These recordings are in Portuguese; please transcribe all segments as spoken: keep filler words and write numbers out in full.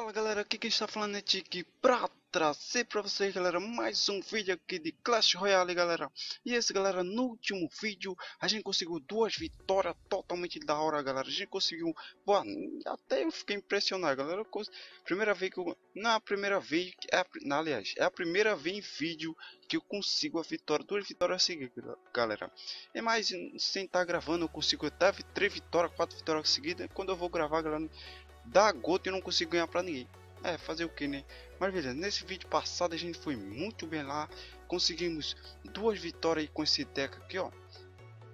Fala galera, aqui quem está falando é Chiki Prata, trazer para vocês galera mais um vídeo aqui de Clash Royale galera. E esse galera, no último vídeo a gente conseguiu duas vitórias totalmente da hora galera. A gente conseguiu, boa, até eu fiquei impressionado galera. Primeira vez que eu, na primeira vez, é a, aliás, é a primeira vez em vídeo que eu consigo a vitória, duas vitórias seguidas galera. E mais, sem estar gravando eu consigo até três vitórias, quatro vitórias seguidas. Quando eu vou gravar galera, dá gota e eu não consigo ganhar para ninguém. É, fazer o que, né? Mas beleza, nesse vídeo passado a gente foi muito bem lá. Conseguimos duas vitórias com esse deck aqui, ó.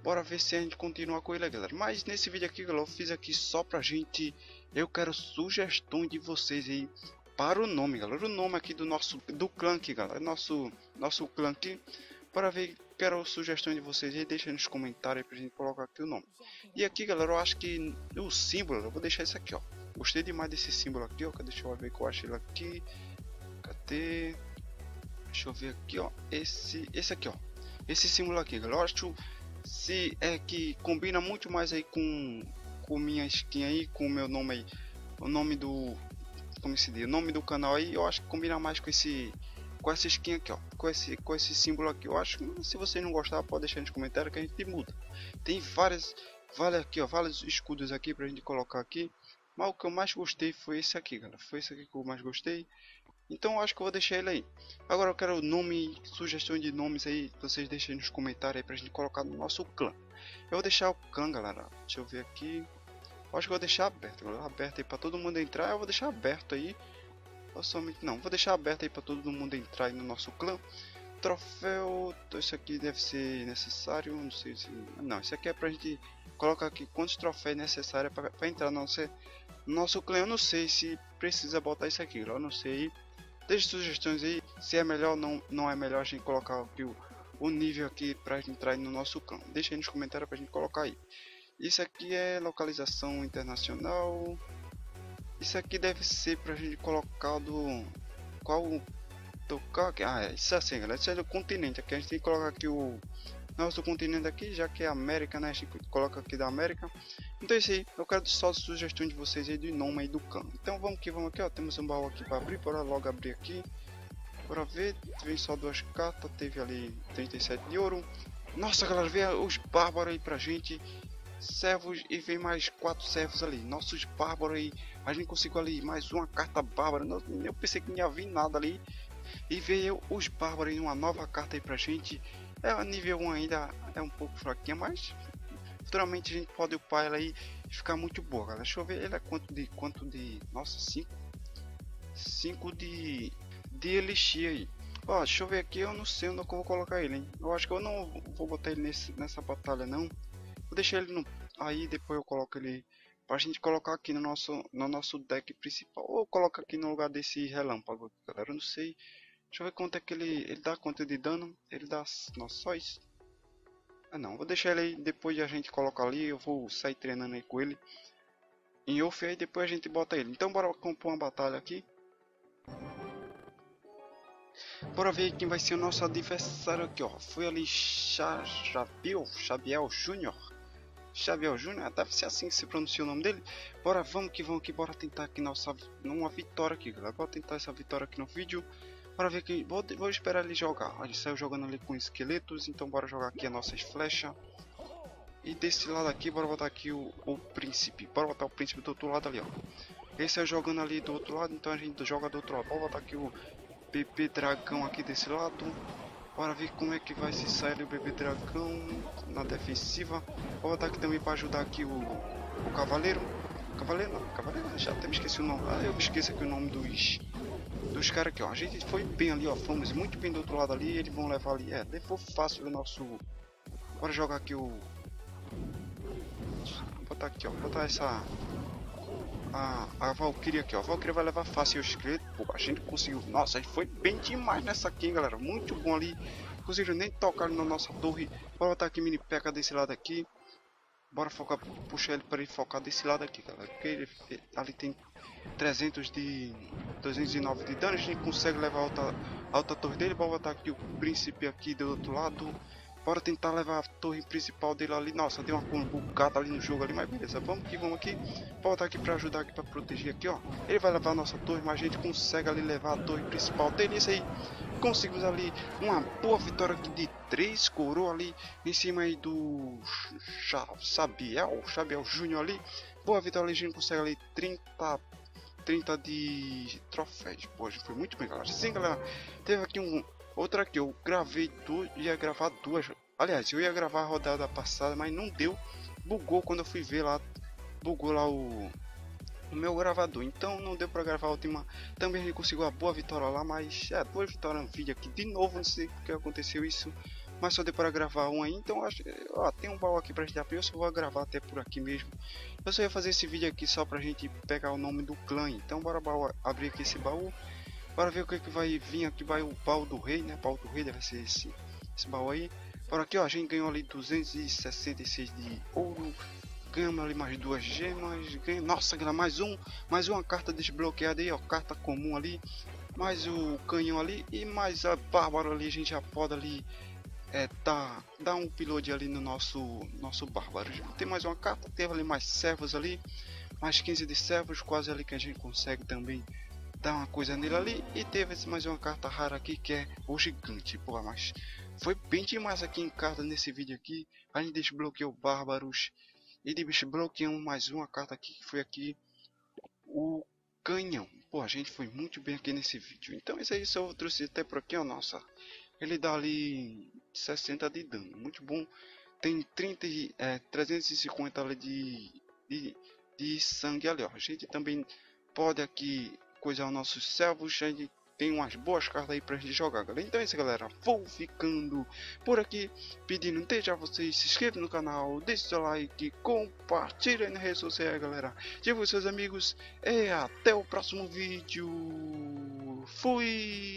Bora ver se a gente continua com ele, galera. Mas nesse vídeo aqui, galera, eu fiz aqui só pra gente... Eu quero sugestão de vocês aí para o nome, galera. O nome aqui do nosso... Do clã aqui, galera. Nosso, nosso clã aqui. Bora ver, quero sugestão de vocês aí. Deixa nos comentários aí pra gente colocar aqui o nome. E aqui, galera, eu acho que o símbolo... Eu vou deixar isso aqui, ó. Gostei demais desse símbolo aqui, ó. Deixa eu ver que eu acho ele aqui. Cadê? Deixa eu ver aqui, ó. Esse, esse aqui, ó. Esse símbolo aqui, galera. Eu acho se é que combina muito mais aí com com minha skin aí, com o meu nome aí, o nome do, como se diz, o nome do canal aí. Eu acho que combina mais com esse, com essa skin aqui, ó. Com esse, com esse símbolo aqui. Eu acho que se vocês não gostar, pode deixar nos comentários que a gente muda. Tem várias, várias aqui, ó, vários escudos aqui pra gente colocar aqui. Mas o que eu mais gostei foi esse aqui, galera. Foi esse aqui que eu mais gostei. Então eu acho que eu vou deixar ele aí. Agora eu quero nome, sugestão de nomes aí. Vocês deixem nos comentários aí pra gente colocar no nosso clã. Eu vou deixar o clã, galera. Deixa eu ver aqui. Eu acho que eu vou deixar aberto, galera. Aberto aí pra todo mundo entrar. Eu vou deixar aberto aí. Eu somente... Não, vou deixar aberto aí pra todo mundo entrar aí no nosso clã. Troféu. Isso aqui deve ser necessário. Não sei se... Não, isso aqui é pra gente colocar aqui quantos troféus necessários pra, pra entrar no nosso... Nosso clã, eu não sei se precisa botar isso aqui, eu não sei. Deixe sugestões aí, se é melhor ou não, não é melhor a gente colocar aqui o, o nível aqui pra gente entrar no nosso clã. Deixa aí nos comentários pra gente colocar aí. Isso aqui é localização internacional. Isso aqui deve ser pra gente colocar do... Qual... Tocar aqui? Ah, é isso assim, galera. Isso é do continente aqui. A gente tem que colocar aqui o... Nosso continente aqui, já que é América, né? A gente coloca aqui da América. Então é isso aí, eu quero só sugestão de vocês aí do nome aí do clã. Então vamos que vamos aqui, ó. Temos um baú aqui para abrir, bora logo abrir aqui. Bora ver, vem só duas cartas, teve ali trinta e sete de ouro. Nossa galera, vem os bárbaros aí pra gente. Servos e vem mais quatro servos ali. Nossos bárbaros aí, a gente conseguiu ali mais uma carta bárbara. Eu pensei que não ia vir nada ali. E veio os bárbaros aí, uma nova carta aí pra gente. É a nível um ainda, é um pouco fraquinha, mas futuramente a gente pode upar ela aí e ficar muito boa, galera. Deixa eu ver, ele é quanto de, quanto de, nossa, cinco de, de elixir aí. Ó, deixa eu ver aqui, eu não sei onde eu vou colocar ele, hein. Eu acho que eu não vou botar ele nesse, nessa batalha, não. Vou deixar ele no, aí depois eu coloco ele pra gente colocar aqui no nosso, no nosso deck principal. Ou coloca aqui no lugar desse relâmpago, galera, eu não sei. Deixa eu ver quanto é que ele, ele dá, quanto de dano, ele dá, nossa, só isso. Ah não, vou deixar ele aí, depois de a gente colocar ali, eu vou sair treinando aí com ele. Em off aí, depois a gente bota ele. Então bora compor uma batalha aqui. Bora ver quem vai ser o nosso adversário aqui, ó. Foi ali Xabiel, Xabiel Júnior. Xabiel Júnior, deve ser assim que se pronuncia o nome dele. Bora, vamos que vamos aqui, bora tentar aqui nossa, uma vitória aqui, galera. Bora tentar essa vitória aqui no vídeo. Bora ver que vou, vou esperar ele jogar. Olha, ele saiu jogando ali com esqueletos. Então bora jogar aqui as nossas flechas. E desse lado aqui, bora botar aqui o, o príncipe. Bora botar o príncipe do outro lado ali, ó. Ele saiu jogando ali do outro lado, então a gente joga do outro lado. Bora botar aqui o bebê dragão aqui desse lado. Bora ver como é que vai se sair ali o bebê dragão na defensiva. Bora botar aqui também para ajudar aqui o, o cavaleiro. Cavaleiro não, cavaleiro já até me esqueci o nome. Ah, eu me esqueço aqui o nome dos... Dos caras aqui, ó. A gente foi bem ali, ó. Fomos muito bem do outro lado ali. Eles vão levar ali. É, levou fácil o nosso. Bora jogar aqui o. Vou botar aqui, ó. Vou botar essa. A, a Valkyria aqui, ó. A Valkyria vai levar fácil o esqueleto. Pô, a gente conseguiu. Nossa, a gente foi bem demais nessa aqui, hein, galera. Muito bom ali. Inclusive, nem tocaram na nossa torre. Bora botar aqui mini peca desse lado aqui. Bora focar, puxar ele para ele focar desse lado aqui, galera. Porque ele, ali tem trezentos de... duzentos e nove de dano. A gente consegue levar a alta, alta torre dele. Bora botar aqui o príncipe aqui do outro lado. Bora tentar levar a torre principal dele ali. Nossa, deu uma combucada ali no jogo ali, mas beleza. Vamos que vamos aqui. Voltar aqui pra ajudar aqui, pra proteger aqui, ó. Ele vai levar a nossa torre, mas a gente consegue ali levar a torre principal dele. Isso aí. Conseguimos ali uma boa vitória aqui de três coroas ali em cima aí do Xabiel, Xabiel Júnior ali. Boa vitória ali, a gente consegue ali trinta, trinta de troféus. Pô, a gente foi muito bem, galera. Sim, galera, teve aqui um... Outra que eu gravei duas, ia gravar duas, aliás, eu ia gravar a rodada passada, mas não deu, bugou quando eu fui ver lá, bugou lá o, o meu gravador, então não deu pra gravar a última, também a gente conseguiu uma boa vitória lá, mas é, duas vitórias no vídeo aqui, de novo, não sei porque aconteceu isso, mas só deu pra gravar um aí, então acho, ó, tem um baú aqui pra gente abrir, eu só vou gravar até por aqui mesmo, eu só ia fazer esse vídeo aqui só pra gente pegar o nome do clã, então bora baú, abrir aqui esse baú. Bora ver o que, que vai vir aqui, vai o pau do rei, né? Pau do rei deve ser esse, esse baú aí. Por aqui, ó, a gente ganhou ali duzentos e sessenta e seis de ouro. Ganhamos ali mais duas gemas. Ganhamos... Nossa, mais um, mais uma carta desbloqueada aí, ó. Carta comum ali. Mais o canhão ali e mais a bárbaro ali. A gente já pode ali é, tá, dar um pilote ali no nosso, nosso bárbaro. Já tem mais uma carta, teve ali mais servos ali. Mais quinze de servos, quase ali que a gente consegue também dar uma coisa nele ali, e teve mais uma carta rara aqui que é o gigante. Pô, mas foi bem demais aqui em carta nesse vídeo aqui. A gente desbloqueou bárbaros e desbloqueamos mais uma carta aqui que foi aqui o canhão. Pô, a gente foi muito bem aqui nesse vídeo. Então isso aí, só eu trouxe até por aqui, ó. Nossa, ele dá ali sessenta de dano, muito bom. Tem trinta, é, trezentos e cinquenta ali de, de, de sangue ali, ó. A gente também pode aqui coisa aos nossos servos, a gente tem umas boas cartas aí pra gente jogar, galera. Então é isso, galera, vou ficando por aqui, pedindo desde já vocês se inscrevam no canal, deixe seu like, compartilhem nas redes sociais, galera, divulgue seus amigos e até o próximo vídeo, fui!